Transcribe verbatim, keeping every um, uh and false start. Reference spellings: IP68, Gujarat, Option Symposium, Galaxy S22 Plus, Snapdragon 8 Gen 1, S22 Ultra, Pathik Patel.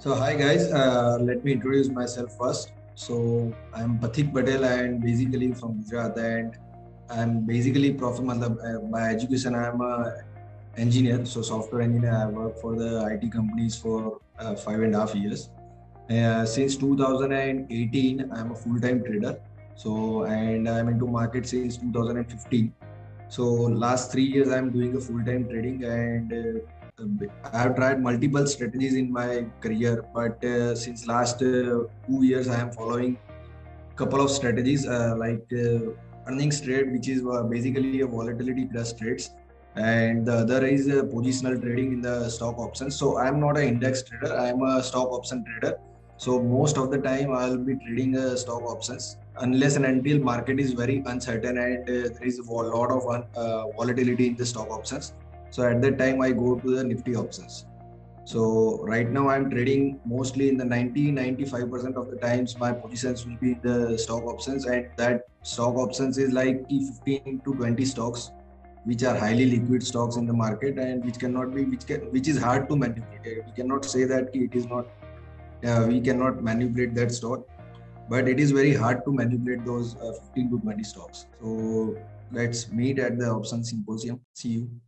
So hi guys, uh, let me introduce myself first. So I'm Pathik Patel and basically from Gujarat, and I'm basically from by education I'm a engineer, so software engineer. I worked for the I T companies for uh, five and a half years. Uh, since two thousand eighteen, I'm a full-time trader. So and I'm into market since two thousand fifteen. So last three years I'm doing a full-time trading, and uh, I've tried multiple strategies in my career, but uh, since last uh, two years I am following a couple of strategies uh, like uh, earnings trade, which is uh, basically a volatility plus trades, and the other is uh, positional trading in the stock options. So I'm not an index trader, I'm a stock option trader. So most of the time I'll be trading uh, stock options unless and until market is very uncertain and uh, there is a lot of un uh, volatility in the stock options. So at that time I go to the Nifty options. So right now I'm trading mostly in the ninety to ninety-five percent of the times my positions will be in the stock options, and that stock options is like fifteen to twenty stocks which are highly liquid stocks in the market and which cannot be which can which is hard to manipulate. We cannot say that it is not uh, we cannot manipulate that stock, but it is very hard to manipulate those uh, fifteen to twenty stocks. So let's meet at the Option Symposium. See you.